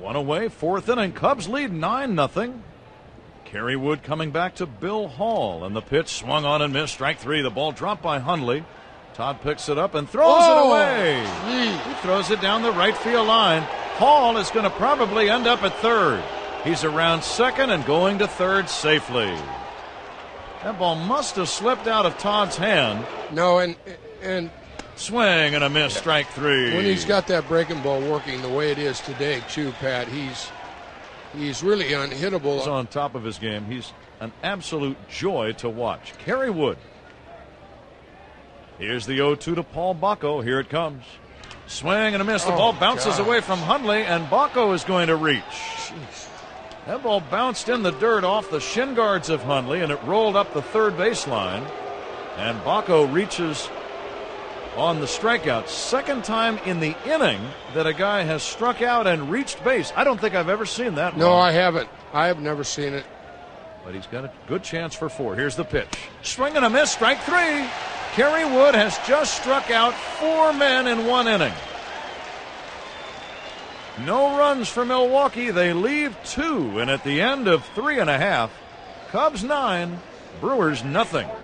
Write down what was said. One away, fourth inning. Cubs lead 9-0. Kerry Wood coming back to Bill Hall, and the pitch swung on and missed. Strike three. The ball dropped by Hundley. Todd picks it up and throws it away. Geez. He throws it down the right field line. Hall is going to probably end up at third. He's around second and going to third safely. That ball must have slipped out of Todd's hand. No, and swing and a miss, strike three. When he's got that breaking ball working the way it is today, too, Pat, he's really unhittable. He's on top of his game. He's an absolute joy to watch. Kerry Wood. Here's the 0-2 to Paul Bocco. Here it comes. Swing and a miss. The ball bounces away from Hundley, and Bocco is going to reach. Jeez. That ball bounced in the dirt off the shin guards of Hundley, and it rolled up the third baseline. And Bocco reaches on the strikeout. Second time in the inning that a guy has struck out and reached base. I don't think I've ever seen that one. No, I haven't. I have never seen it. But he's got a good chance for four. Here's the pitch. Swing and a miss. Strike three. Kerry Wood has just struck out four men in one inning. No runs for Milwaukee. They leave two, and at the end of 3.5, Cubs 9, Brewers 0.